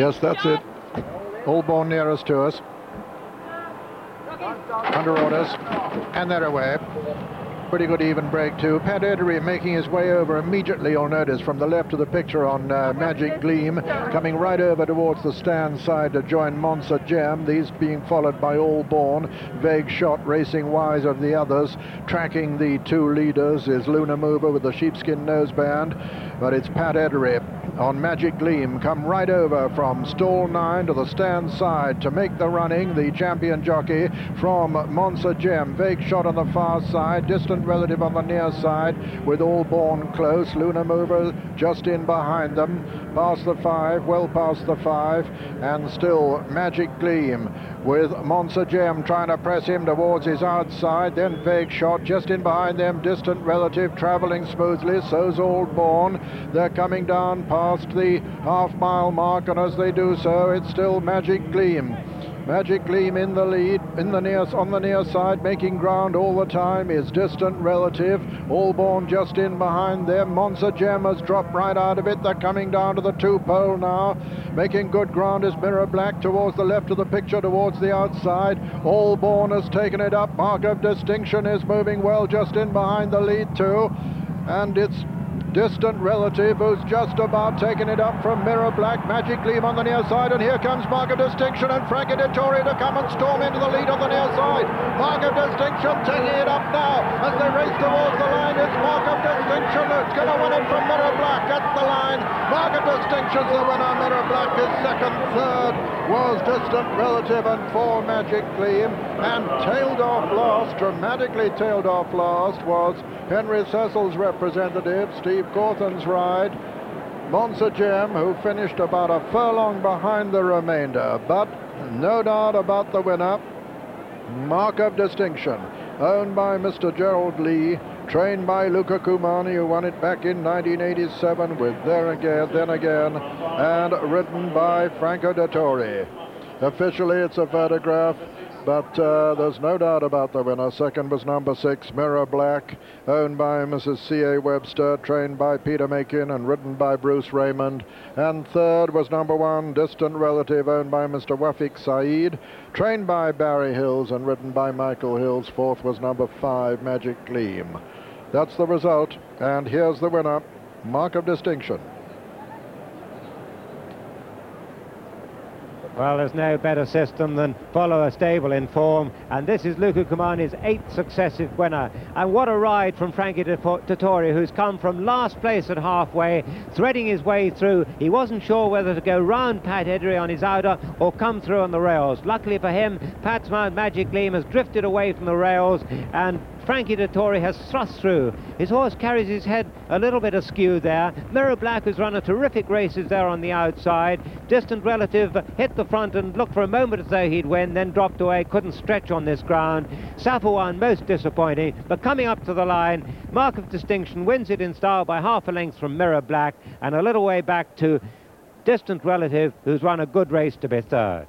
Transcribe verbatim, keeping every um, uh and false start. Yes, that's it. Aldbourne nearest to us. Under orders. And they're away. Pretty good even break too. Pat Eddery making his way over immediately, you'll notice, from the left of the picture on uh, Magic Gleam, coming right over towards the stand side to join Monsagem. These being followed by Aldbourne. Vague Shot, Racing Wise of the others. Tracking the two leaders is Luna Mover with the sheepskin noseband, but it's Pat Eddery on Magic Gleam, come right over from stall nine to the stand side to make the running, the champion jockey from Monsagem. Vague Shot on the far side, Distant Relative on the near side, with Aldbourne close, Luna Mover just in behind them, past the five, well past the five, and still Magic Gleam with Monsagem trying to press him towards his outside, then Vague Shot just in behind them, Distant Relative traveling smoothly, so's Aldbourne. They're coming down past the half mile mark, and as they do so, it's still Magic Gleam. Magic Gleam in the lead, in the near, on the near side, making ground all the time is Distant Relative. Aldbourne just in behind them. Monsagem has dropped right out of it. They're coming down to the two pole now. Making good ground is Mirror Black towards the left of the picture, towards the outside. Aldbourne has taken it up. Mark of Distinction is moving well just in behind the lead too. And it's Distant Relative who's just about taken it up from Mirror Black. Magic Gleam on the near side, and here comes Mark of Distinction and Frankie Dettori to come and storm into the lead on the near side. Mark of Distinction taking it up now as they race towards the line. It's Mark of Distinction that's going to win it from Mirror Black at the line. Mark of Distinction's the winner. Mirror Black is second. Third was Distant Relative and four Magic Gleam, and tailed off last, dramatically tailed off last, was Henry Cecil's representative, Steve Cawthon's ride, Monsagem, who finished about a furlong behind the remainder. But no doubt about the winner, Mark of Distinction, owned by Mister Gerald Lee, trained by Luca Cumani, who won it back in nineteen eighty-seven with There Again, Then Again, and ridden by Frankie Dettori. Officially, it's a photograph, but uh, there's no doubt about the winner. Second was number six, Mirror Black, owned by Missus C A Webster, trained by Peter Makin and ridden by Bruce Raymond. And third was number one, Distant Relative, owned by Mister Wafik Saeed, trained by Barry Hills and ridden by Michael Hills. Fourth was number five, Magic Gleam. That's the result, and here's the winner, Mark of Distinction. Well, there's no better system than follow a stable in form, and this is Luca Cumani's eighth successive winner. And what a ride from Frankie Dettori, who's come from last place at halfway, threading his way through. He wasn't sure whether to go round Pat Eddery on his outer or come through on the rails. Luckily for him, Pat's mount Magic Gleam has drifted away from the rails, and Frankie Dettori has thrust through. His horse carries his head a little bit askew there. Mirror Black has run a terrific race there on the outside. Distant Relative hit the front and looked for a moment as though he'd win, then dropped away, couldn't stretch on this ground. Safawan most disappointing, but coming up to the line, Mark of Distinction wins it in style by half a length from Mirror Black, and a little way back to Distant Relative, who's run a good race to be third.